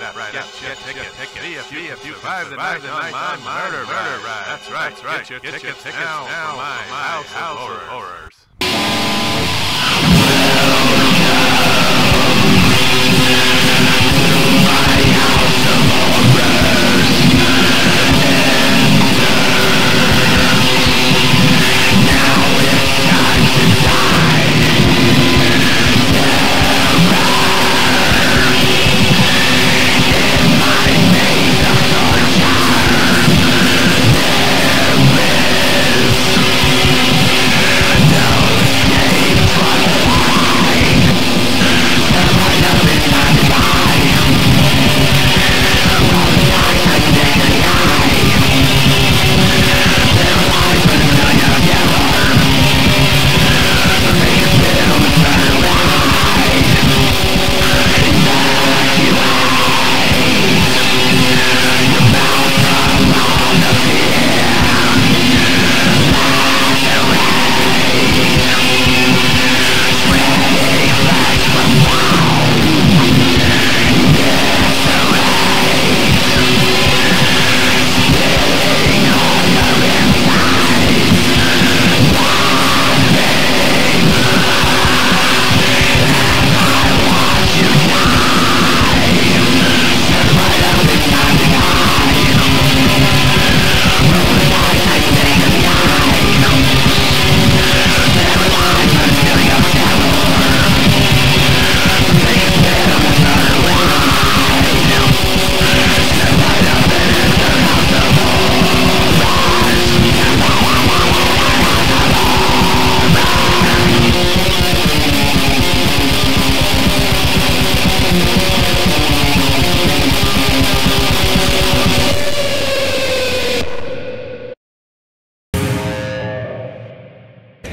right up. Get tickets. If you survive the night, on murder ride. That's right. Get your tickets now for my house of horrors.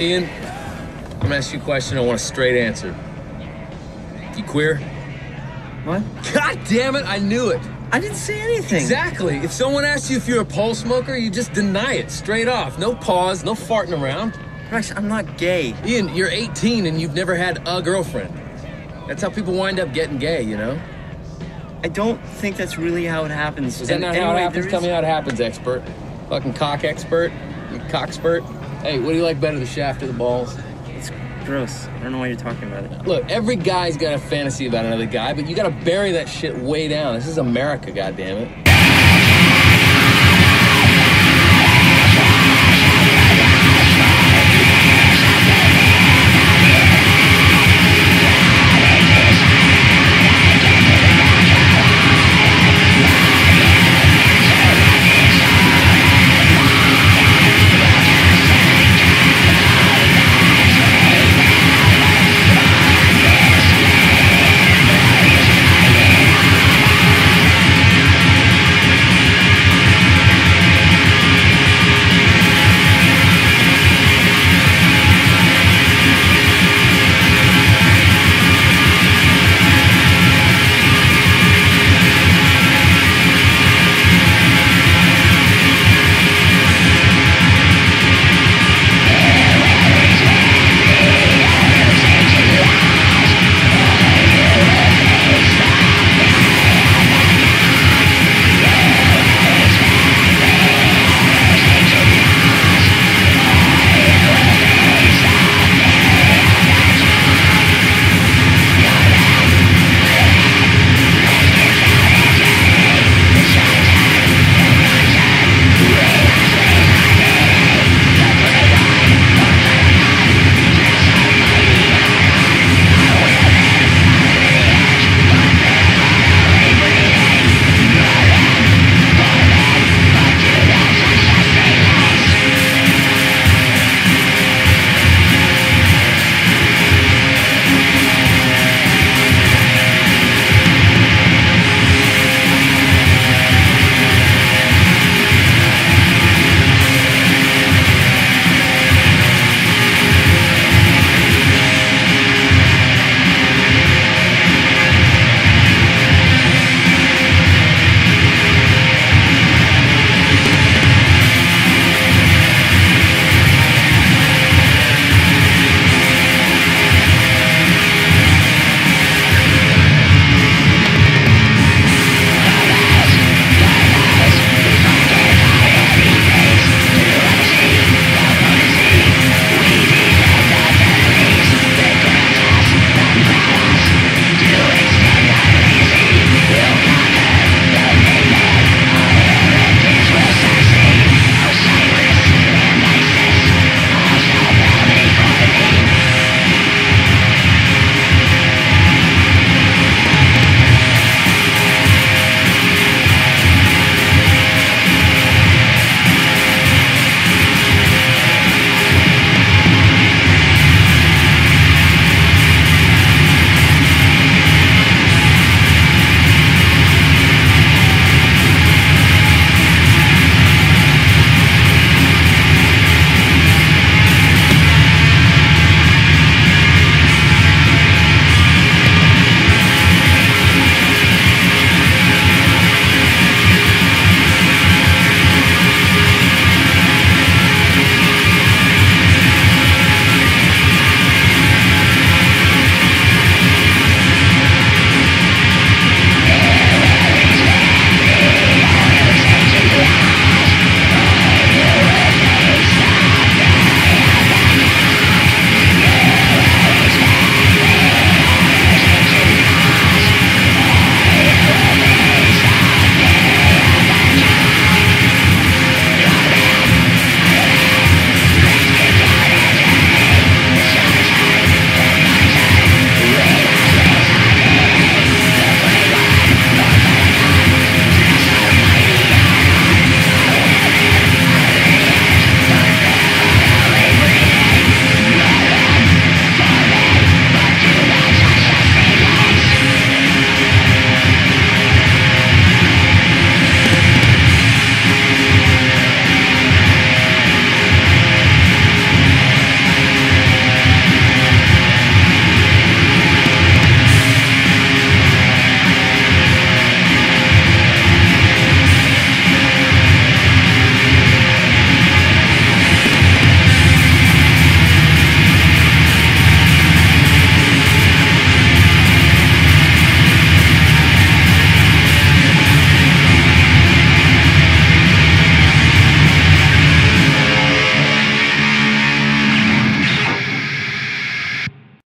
Ian, I'm gonna ask you a question. I want a straight answer. You queer? What? God damn it! I knew it. I didn't say anything. Exactly. If someone asks you if you're a pole smoker, you just deny it straight off. No pause, no farting around. Rex, I'm not gay. Ian, you're 18 and you've never had a girlfriend. That's how people wind up getting gay, you know? I don't think that's really how it happens. Is that not how it happens? Tell me how it happens, expert. Fucking cock expert. Cockspert. Hey, what do you like better, the shaft or the balls? It's gross. I don't know why you're talking about it. Look, every guy's got a fantasy about another guy, but you gotta bury that shit way down. This is America, goddammit.